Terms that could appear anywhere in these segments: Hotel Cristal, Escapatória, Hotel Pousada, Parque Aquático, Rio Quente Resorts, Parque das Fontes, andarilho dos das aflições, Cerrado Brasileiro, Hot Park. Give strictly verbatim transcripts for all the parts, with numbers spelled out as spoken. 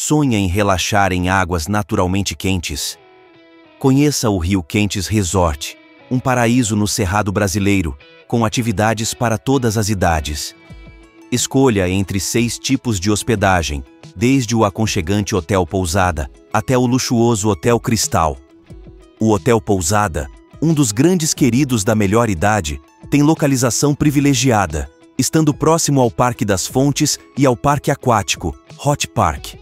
Sonha em relaxar em águas naturalmente quentes? Conheça o Rio Quente Resort, um paraíso no Cerrado Brasileiro, com atividades para todas as idades. Escolha entre seis tipos de hospedagem, desde o aconchegante Hotel Pousada até o luxuoso Hotel Cristal. O Hotel Pousada, um dos grandes queridos da melhor idade, tem localização privilegiada, estando próximo ao Parque das Fontes e ao Parque Aquático, Hot Park.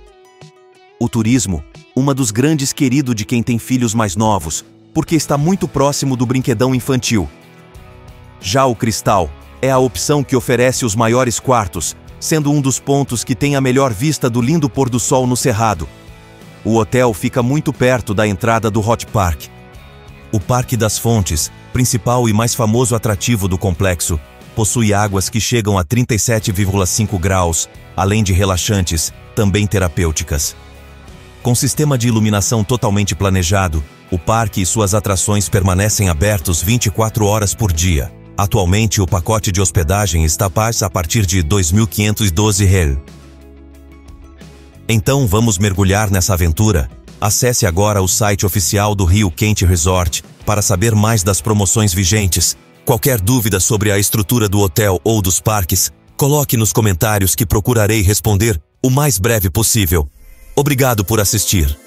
O turismo, uma dos grandes queridos de quem tem filhos mais novos, porque está muito próximo do brinquedão infantil. Já o Cristal é a opção que oferece os maiores quartos, sendo um dos pontos que tem a melhor vista do lindo pôr do sol no Cerrado. O hotel fica muito perto da entrada do Hot Park. O Parque das Fontes, principal e mais famoso atrativo do complexo, possui águas que chegam a trinta e sete vírgula cinco graus, além de relaxantes, também terapêuticas. Com sistema de iluminação totalmente planejado, o parque e suas atrações permanecem abertos vinte e quatro horas por dia. Atualmente, o pacote de hospedagem está pago a partir de dois mil quinhentos e doze reais. Então vamos mergulhar nessa aventura? Acesse agora o site oficial do Rio Quente Resort para saber mais das promoções vigentes. Qualquer dúvida sobre a estrutura do hotel ou dos parques, coloque nos comentários que procurarei responder o mais breve possível. Obrigado por assistir.